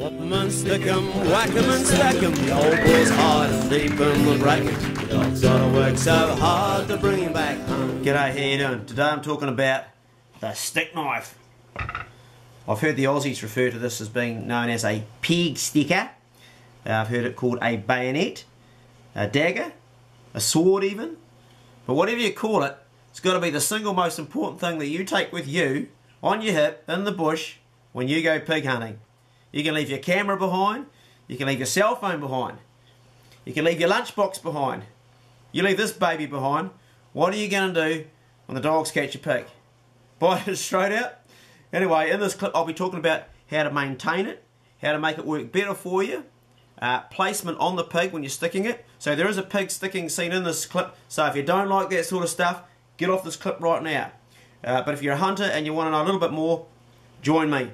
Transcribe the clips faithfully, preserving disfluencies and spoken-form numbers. Whop 'em and stick 'em, whack 'em and stack 'em. The old boy's hard and deep in the racket. The dog's gotta work so hard to bring him back home. G'day, how you doing? Today I'm talking about the stick knife. I've heard the Aussies refer to this as being known as a peg sticker. Uh, I've heard it called a bayonet, a dagger, a sword even. But whatever you call it, it's got to be the single most important thing that you take with you, on your hip, in the bush, when you go pig hunting. You can leave your camera behind, you can leave your cell phone behind, you can leave your lunchbox behind, you leave this baby behind. What are you going to do when the dogs catch a pig? Bite it straight out? Anyway, in this clip I'll be talking about how to maintain it, how to make it work better for you, uh, placement on the pig when you're sticking it. So there is a pig sticking scene in this clip, so if you don't like that sort of stuff, get off this clip right now. Uh, but if you're a hunter and you want to know a little bit more, join me.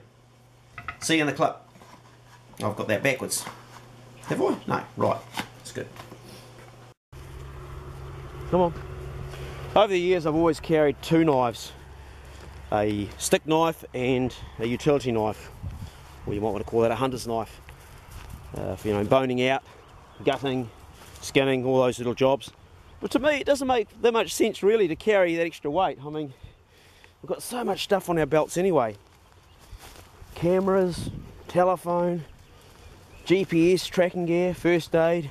See you in the clip. I've got that backwards. Have I? No, right. That's good. Come on. Over the years I've always carried two knives. A stick knife and a utility knife, or you might want to call that a hunter's knife, uh, for, you know, boning out, gutting, skinning, all those little jobs. But to me it doesn't make that much sense really to carry that extra weight. I mean, we've got so much stuff on our belts anyway. Cameras, telephone, G P S, tracking gear, first aid.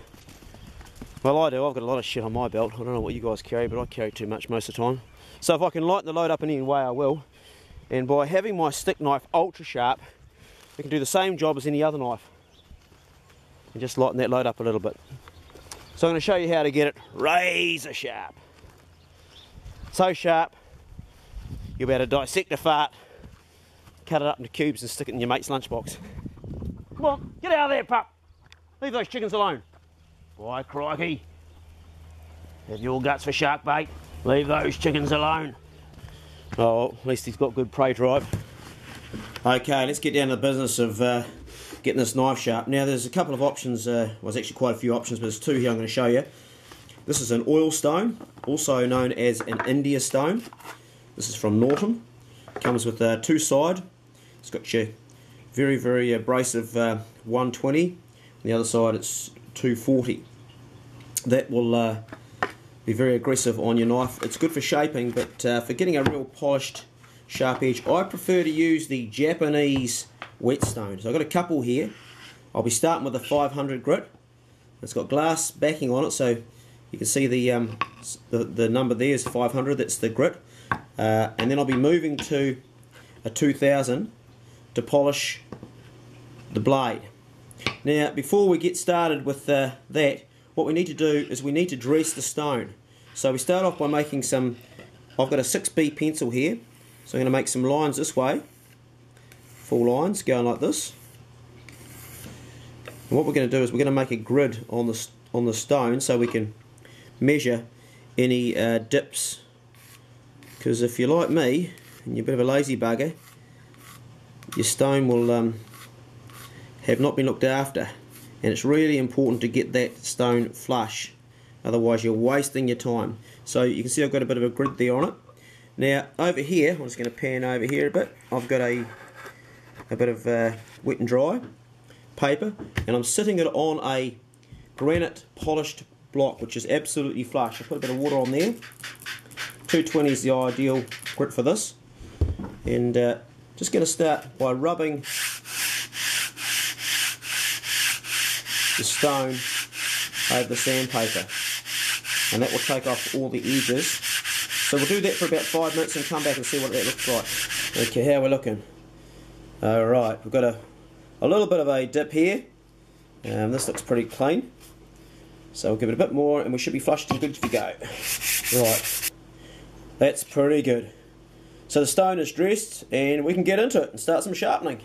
Well, I do, I've got a lot of shit on my belt. I don't know what you guys carry, but I carry too much most of the time. So if I can lighten the load up in any way, I will. And by having my stick knife ultra sharp, it can do the same job as any other knife. And just lighten that load up a little bit. So I'm going to show you how to get it razor sharp. So sharp, you'll be able to dissect a fart, cut it up into cubes and stick it in your mate's lunchbox. Come on, get out of there, pup. Leave those chickens alone. Why, crikey. Have your guts for shark bait. Leave those chickens alone. Oh, at least he's got good prey drive. Okay, let's get down to the business of uh, getting this knife sharp. Now, there's a couple of options. Uh, well, there's actually quite a few options, but there's two here I'm going to show you. This is an oil stone, also known as an India stone. This is from Norton. Comes with a uh, two-side. It's got your very, very abrasive uh, one twenty. On the other side, it's two forty. That will... Uh, Be very aggressive on your knife. It's good for shaping, but uh, for getting a real polished, sharp edge, I prefer to use the Japanese whetstone. So I've got a couple here. I'll be starting with a five hundred grit. It's got glass backing on it, so you can see the um, the, the number there is five hundred. That's the grit, uh, and then I'll be moving to a two thousand to polish the blade. Now, before we get started with uh, that, what we need to do is we need to dress the stone. So we start off by making some, I've got a six B pencil here, so I'm going to make some lines this way, full lines going like this. And what we're going to do is we're going to make a grid on the, on the stone so we can measure any uh, dips. Because if you're like me, and you're a bit of a lazy bugger, your stone will um, have not been looked after. And it's really important to get that stone flush, otherwise you're wasting your time. So you can see I've got a bit of a grid there on it. Now over here, I'm just going to pan over here a bit, I've got a, a bit of uh, wet and dry paper, and I'm sitting it on a granite polished block which is absolutely flush. I put a bit of water on there. two twenty is the ideal grit for this, and uh, just going to start by rubbing the stone over the sandpaper, and that will take off all the edges. So we'll do that for about five minutes and come back and see what that looks like. Okay, how we're looking. Alright, we've got a, a little bit of a dip here, um, this looks pretty clean, so we'll give it a bit more and we should be flushed and good to go. Right, that's pretty good. So the stone is dressed and we can get into it and start some sharpening.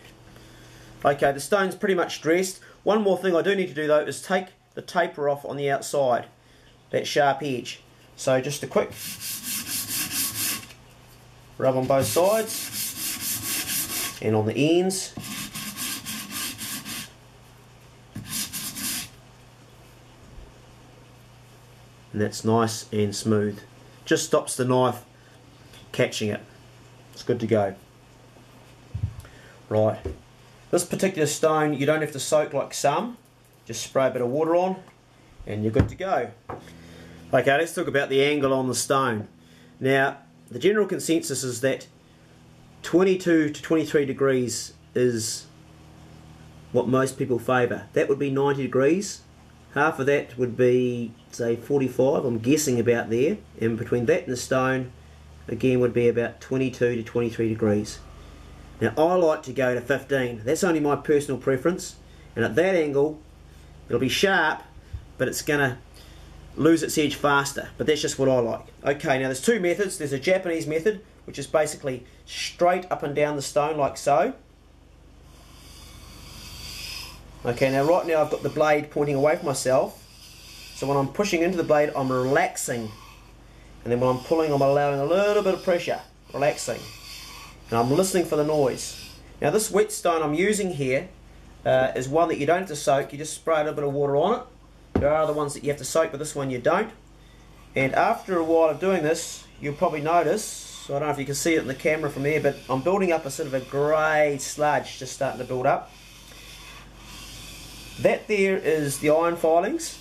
Okay, the stone's pretty much dressed. One more thing I do need to do though is take the taper off on the outside, that sharp edge. So just a quick rub on both sides and on the ends. And that's nice and smooth. Just stops the knife catching it. It's good to go. Right. This particular stone, you don't have to soak like some, just spray a bit of water on and you're good to go. Okay, let's talk about the angle on the stone. Now, the general consensus is that twenty-two to twenty-three degrees is what most people favour. That would be ninety degrees. Half of that would be, say, forty-five, I'm guessing about there. And between that and the stone, again, would be about twenty-two to twenty-three degrees. Now, I like to go to fifteen. That's only my personal preference. And at that angle, it'll be sharp, but it's going to lose its edge faster, but that's just what I like. Okay, now there's two methods. There's a Japanese method, which is basically straight up and down the stone like so. Okay, now right now I've got the blade pointing away from myself, so when I'm pushing into the blade I'm relaxing, and then when I'm pulling I'm allowing a little bit of pressure, relaxing, and I'm listening for the noise. Now this whetstone I'm using here uh, is one that you don't have to soak, you just spray a little bit of water on it. There are other ones that you have to soak, but this one you don't. And after a while of doing this, you'll probably notice, so I don't know if you can see it in the camera from there, but I'm building up a sort of a grey sludge just starting to build up. That there is the iron filings.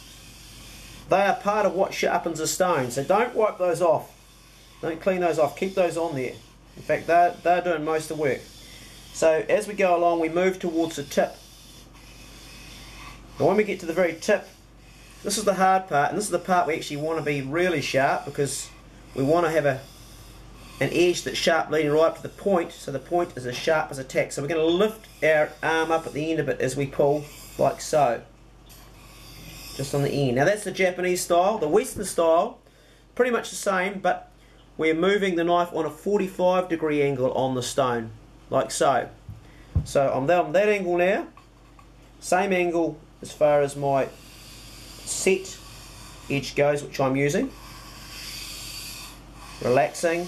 They are part of what sharpens a stone, so don't wipe those off. Don't clean those off, keep those on there. In fact, they're, they're doing most of the work. So as we go along, we move towards the tip. Now when we get to the very tip, this is the hard part, and this is the part we actually want to be really sharp, because we want to have a an edge that's sharp leading right up to the point, so the point is as sharp as a tack. So we're going to lift our arm up at the end of it as we pull, like so. Just on the end. Now that's the Japanese style. The Western style, pretty much the same, but we're moving the knife on a forty-five degree angle on the stone, like so. So I'm on that angle now. Same angle as far as my set edge goes, which I'm using. Relaxing,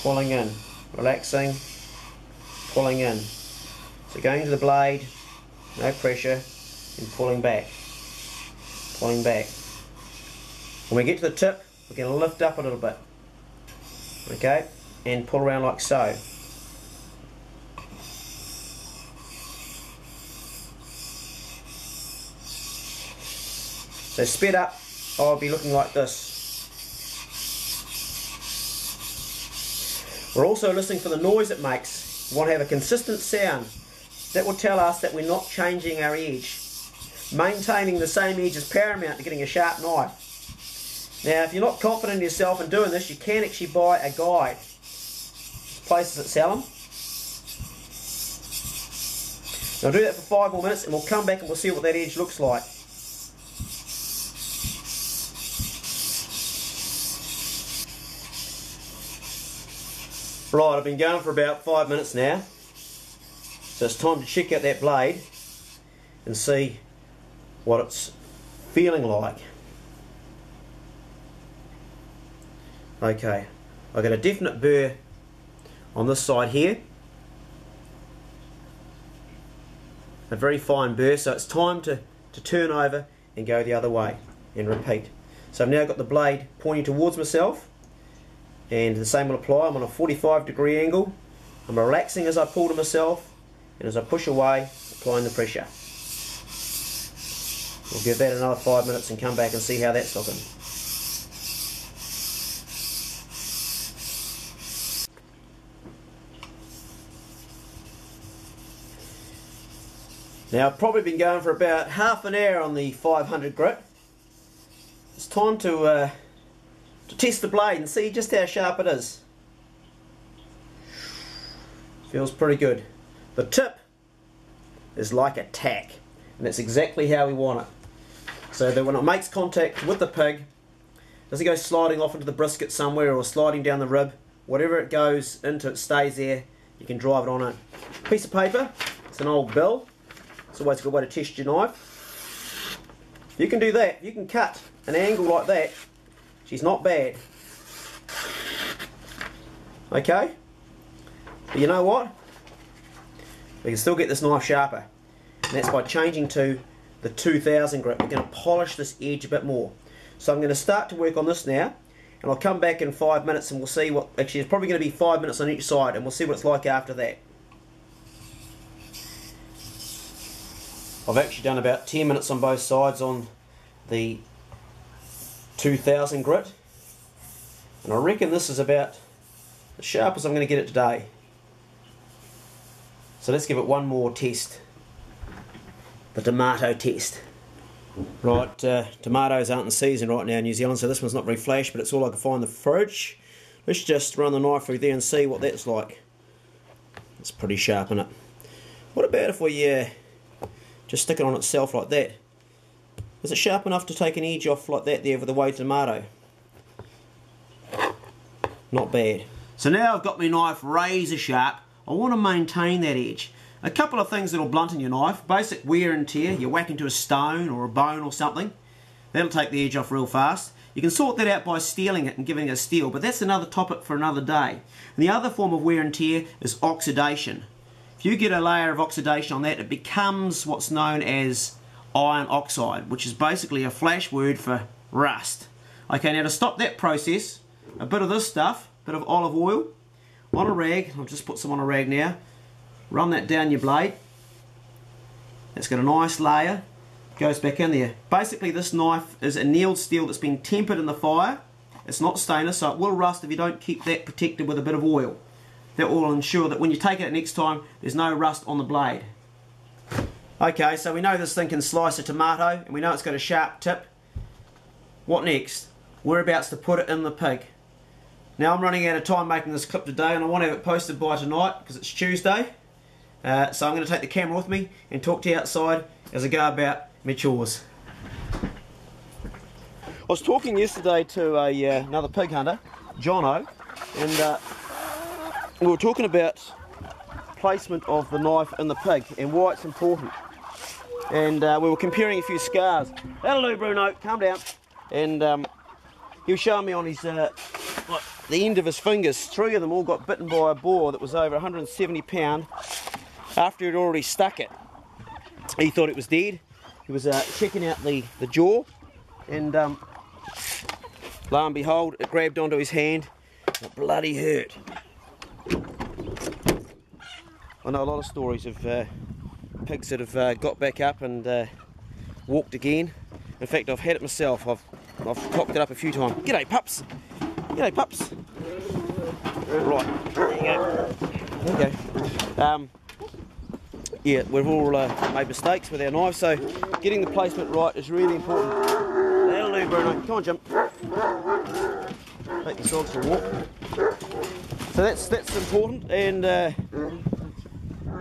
pulling in, relaxing, pulling in. So going to the blade, no pressure, and pulling back, pulling back. When we get to the tip, we're going to lift up a little bit, okay, and pull around like so. So sped up, I'll be looking like this. We're also listening for the noise it makes. We want to have a consistent sound. That will tell us that we're not changing our edge. Maintaining the same edge is paramount to getting a sharp knife. Now, if you're not confident in yourself in doing this, you can actually buy a guide. There's places that sell them. Now, do that for five more minutes and we'll come back and we'll see what that edge looks like. Right, I've been going for about five minutes now, so it's time to check out that blade and see what it's feeling like. Okay, I got a definite burr on this side here, a very fine burr, so it's time to, to turn over and go the other way and repeat. So I've now got the blade pointing towards myself. And the same will apply. I'm on a forty-five degree angle. I'm relaxing as I pull to myself, and as I push away, applying the pressure. We'll give that another five minutes and come back and see how that's looking. Now I've probably been going for about half an hour on the five hundred grit. It's time to uh, to test the blade and see just how sharp it is. Feels pretty good. The tip is like a tack, and that's exactly how we want it. So that when it makes contact with the pig, doesn't go sliding off into the brisket somewhere or sliding down the rib. Whatever it goes into, it stays there. You can drive it on a piece of paper. It's an old bill. It's always a good way to test your knife. You can do that. You can cut an angle like that. She's not bad. Okay, but you know what? We can still get this knife sharper, and that's by changing to the two thousand grit. We're going to polish this edge a bit more. So I'm going to start to work on this now, and I'll come back in five minutes and we'll see what, actually it's probably going to be five minutes on each side, and we'll see what it's like after that. I've actually done about ten minutes on both sides on the two thousand grit, and I reckon this is about the sharpest I'm going to get it today. So let's give it one more test, the tomato test. Right, uh, tomatoes aren't in season right now in New Zealand, so this one's not very flash, but it's all I can find in the fridge. Let's just run the knife through there and see what that's like. It's pretty sharp, isn't it? What about if we uh, just stick it on itself like that? Is it sharp enough to take an edge off like that there with the weighed tomato? Not bad. So now I've got my knife razor sharp. I want to maintain that edge. A couple of things that will blunten your knife: basic wear and tear, you whack into a stone or a bone or something, that'll take the edge off real fast. You can sort that out by steeling it and giving it a steel, but that's another topic for another day. And the other form of wear and tear is oxidation. If you get a layer of oxidation on that, it becomes what's known as iron oxide, which is basically a flash word for rust. Okay, now to stop that process, a bit of this stuff, a bit of olive oil, on a rag, I'll just put some on a rag now, run that down your blade, that's got a nice layer, goes back in there. Basically this knife is annealed steel that's been tempered in the fire, it's not stainless, so it will rust if you don't keep that protected with a bit of oil. That will ensure that when you take it next time, there's no rust on the blade. Okay, so we know this thing can slice a tomato, and we know it's got a sharp tip. What next? Whereabouts to put it in the pig? Now I'm running out of time making this clip today, and I want to have it posted by tonight because it's Tuesday. Uh, so I'm going to take the camera with me and talk to you outside as I go about my chores. I was talking yesterday to a, uh, another pig hunter, Jono, and uh, we were talking about placement of the knife in the pig and why it's important. And uh, we were comparing a few scars. That'll do, Bruno, calm down. And um, he was showing me on his... Uh, Look, the end of his fingers, three of them all got bitten by a boar that was over one hundred and seventy pound. After he'd already stuck it, he thought it was dead. He was uh, checking out the, the jaw, and um, lo and behold, it grabbed onto his hand. It bloody hurt. I know a lot of stories of uh, pigs that have uh, got back up and uh, walked again. In fact, I've had it myself. I've, I've cocked it up a few times. G'day, pups. G'day, pups. Right, there you go. There you go. Um, yeah, we've all uh, made mistakes with our knives, so getting the placement right is really important. That'll do, Bruno. Come on, jump. Take the dogs for a walk. So that's, that's important, and uh,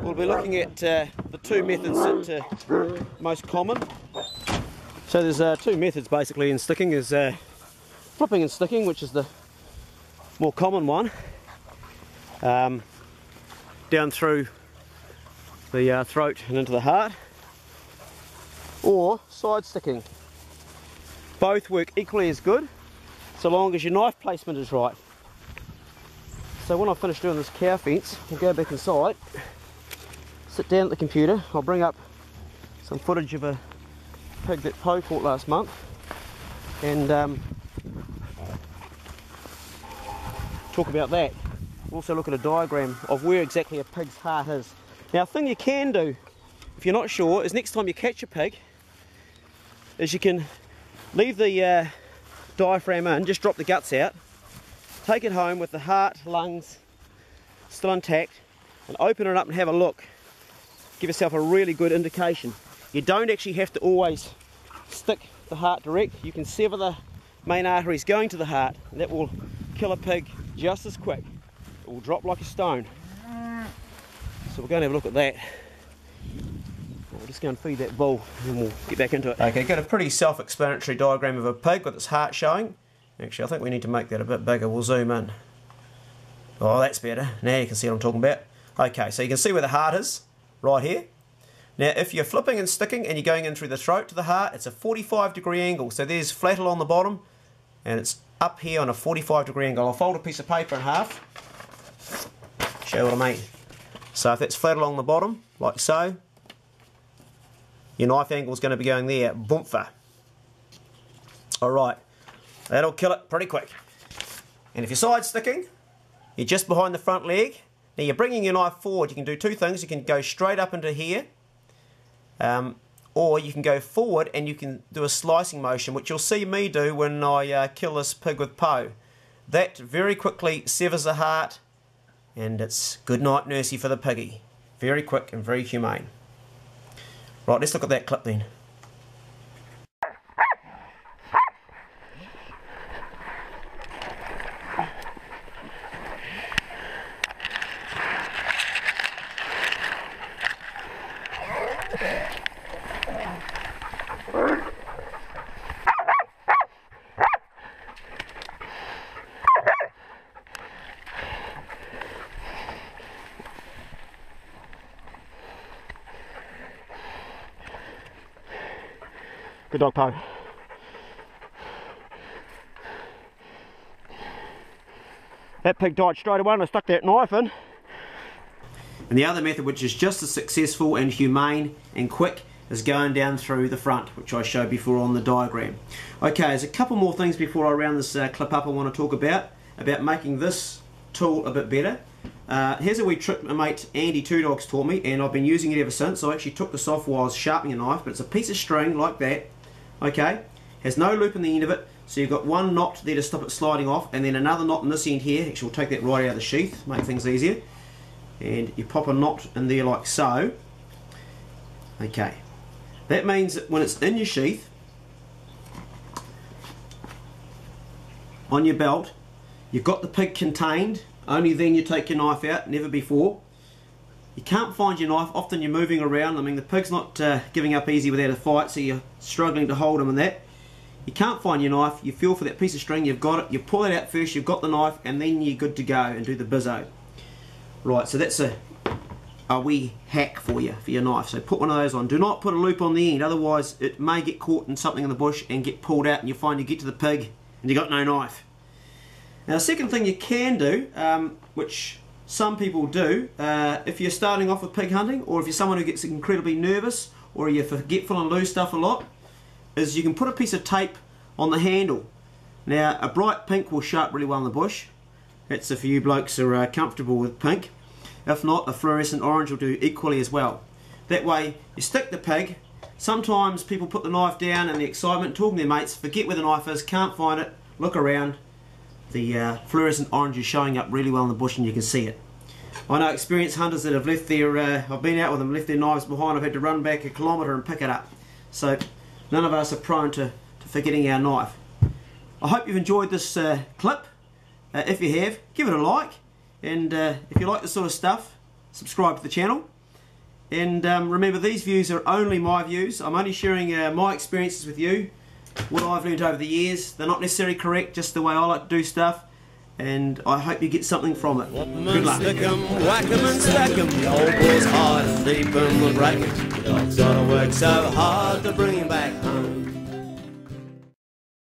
we'll be looking at uh, the two methods that are uh, most common. So there's uh, two methods basically in sticking. There's uh, flipping and sticking, which is the more common one, um, down through the uh, throat and into the heart, or side sticking. Both work equally as good, so long as your knife placement is right. So when I finish doing this cow fence, I'll go back inside, sit down at the computer, I'll bring up some footage of a pig that Po caught last month, and um, talk about that. Also look at a diagram of where exactly a pig's heart is. Now, a thing you can do if you're not sure is next time you catch a pig is you can leave the uh, diaphragm in, just drop the guts out, take it home with the heart, lungs still intact, and open it up and have a look. Give yourself a really good indication. You don't actually have to always stick the heart direct. You can sever the main arteries going to the heart, and that will kill a pig just as quick. It will drop like a stone. So we're going to have a look at that. We're just going to feed that bull and we'll get back into it. Okay, got a pretty self-explanatory diagram of a pig with its heart showing. Actually, I think we need to make that a bit bigger. We'll zoom in. Oh, that's better. Now you can see what I'm talking about. Okay, so you can see where the heart is, right here. Now, if you're flipping and sticking and you're going in through the throat to the heart, it's a forty-five degree angle. So there's flattle on the bottom, and it's up here on a forty-five degree angle. I'll fold a piece of paper in half, show you what I mean. So if it's flat along the bottom, like so, your knife angle is going to be going there, boomfa. Alright, that'll kill it pretty quick. And if you're side sticking, you're just behind the front leg. Now you're bringing your knife forward, you can do two things. You can go straight up into here, um, or you can go forward and you can do a slicing motion, which you'll see me do when I uh, kill this pig with Po. That very quickly severs the heart, and it's good night nursey for the piggy. Very quick and very humane. Right, let's look at that clip then. Good dog, Po. That pig died straight away and I stuck that knife in. And the other method, which is just as successful and humane and quick, is going down through the front, which I showed before on the diagram. Okay, there's a couple more things before I round this uh, clip up I want to talk about, about making this tool a bit better. Uh, here's a wee trick my mate Andy Two Dogs taught me, and I've been using it ever since. I actually took this off while I was sharpening a knife, but it's a piece of string like that. Okay, has no loop in the end of it, so you've got one knot there to stop it sliding off, and then another knot in this end here. Actually, we'll take that right out of the sheath, make things easier. And you pop a knot in there like so. Okay, that means that when it's in your sheath, on your belt, you've got the pig contained. Only then you take your knife out, never before. You can't find your knife, often you're moving around. I mean, the pig's not uh, giving up easy without a fight, so you're struggling to hold him in that. You can't find your knife, you feel for that piece of string, you've got it, you pull it out first, you've got the knife, and then you're good to go and do the bizzo. Right, so that's a, a wee hack for you, for your knife. So put one of those on. Do not put a loop on the end, otherwise it may get caught in something in the bush and get pulled out, and you'll find you get to the pig and you've got no knife. Now, the second thing you can do, um, which some people do, uh, if you're starting off with pig hunting, or if you're someone who gets incredibly nervous, or you're forgetful and lose stuff a lot, is you can put a piece of tape on the handle. Now, a bright pink will show up really well in the bush. That's if you blokes are uh, comfortable with pink. If not, a fluorescent orange will do equally as well. That way, you stick the pig. Sometimes people put the knife down in the excitement, talking to their mates, forget where the knife is, can't find it, look around. The uh, fluorescent orange is showing up really well in the bush and you can see it. I know experienced hunters that have left their, uh, I've been out with them, left their knives behind. I've had to run back a kilometre and pick it up. So none of us are prone to, to forgetting our knife. I hope you've enjoyed this uh, clip. Uh, if you have, give it a like. And uh, if you like this sort of stuff, subscribe to the channel. And um, remember, these views are only my views. I'm only sharing uh, my experiences with you. What I've learned over the years. They're not necessarily correct, just the way I like to do stuff, and I hope you get something from it. Good luck. Stick 'em, whack 'em and stack 'em. The old boy's hard and deep in the bracket. The dog's gotta work so hard to bring him back home.